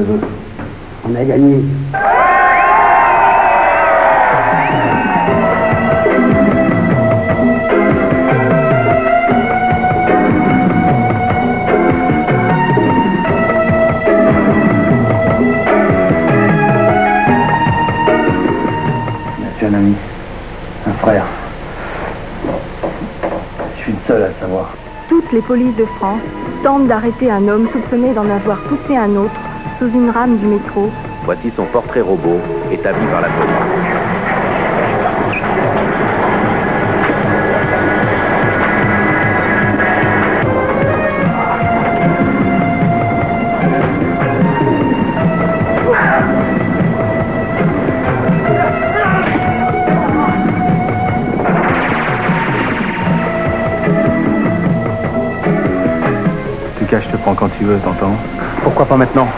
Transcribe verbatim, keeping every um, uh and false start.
இருந்தது. நெகனி un ami, un frère. Je suis le seul à le savoir. Toutes les polices de France tentent d'arrêter un homme soupçonné d'en avoir poussé un autre sous une rame du métro. Voici son portrait robot établi par la police. Je te prends quand tu veux, t'entends? Pourquoi pas maintenant?